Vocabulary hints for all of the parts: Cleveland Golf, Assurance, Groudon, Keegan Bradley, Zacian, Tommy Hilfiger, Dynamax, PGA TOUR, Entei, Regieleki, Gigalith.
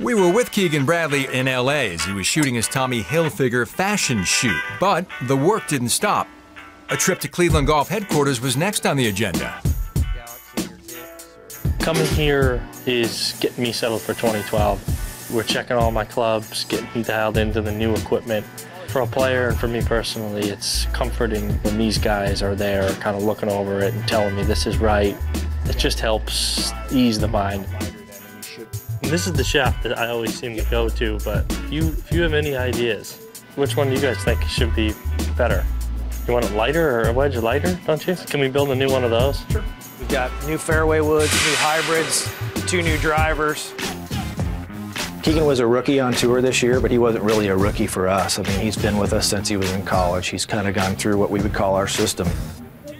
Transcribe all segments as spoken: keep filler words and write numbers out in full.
We were with Keegan Bradley in L A as he was shooting his Tommy Hilfiger fashion shoot, but the work didn't stop. A trip to Cleveland Golf headquarters was next on the agenda. Coming here is getting me settled for twenty twelve. We're checking all my clubs, getting dialed into the new equipment. For a player and for me personally, it's comforting when these guys are there kind of looking over it and telling me this is right. It just helps ease the mind. And this is the shop that I always seem to go to, but you, if you have any ideas, which one do you guys think should be better? You want it lighter or a wedge lighter, don't you? Can we build a new one of those? Sure. We've got new fairway woods, new hybrids, two new drivers. Keegan was a rookie on tour this year, but he wasn't really a rookie for us. I mean, he's been with us since he was in college. He's kind of gone through what we would call our system.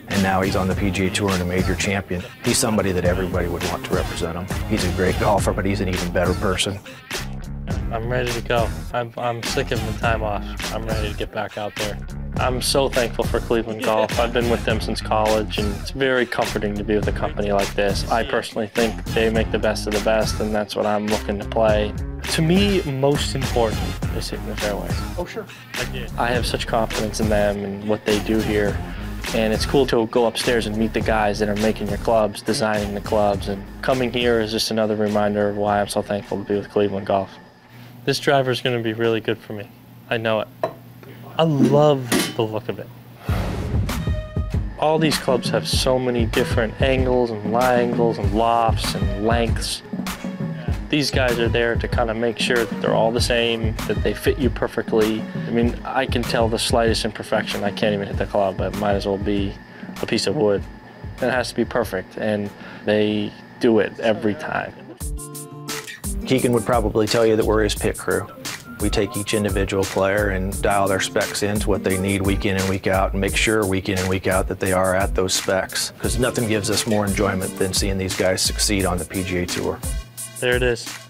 And now he's on the P G A Tour and a major champion. He's somebody that everybody would want to represent him. He's a great golfer, but he's an even better person. I'm ready to go. I'm, I'm sick of the time off. I'm ready to get back out there. I'm so thankful for Cleveland Golf. I've been with them since college, and it's very comforting to be with a company like this. I personally think they make the best of the best, and that's what I'm looking to play. To me, most important is hitting the fairway. Oh, sure. I did. I have such confidence in them and what they do here, and it's cool to go upstairs and meet the guys that are making your clubs, designing the clubs, and coming here is just another reminder of why I'm so thankful to be with Cleveland Golf. This driver is going to be really good for me. I know it. I love the look of it. All these clubs have so many different angles and lie angles and lofts and lengths. These guys are there to kind of make sure that they're all the same, that they fit you perfectly. I mean, I can tell the slightest imperfection. I can't even hit the club, but it might as well be a piece of wood. It has to be perfect, and they do it every time. Keegan would probably tell you that we're his pit crew. We take each individual player and dial their specs into what they need week in and week out and make sure week in and week out that they are at those specs, because nothing gives us more enjoyment than seeing these guys succeed on the P G A Tour. There it is.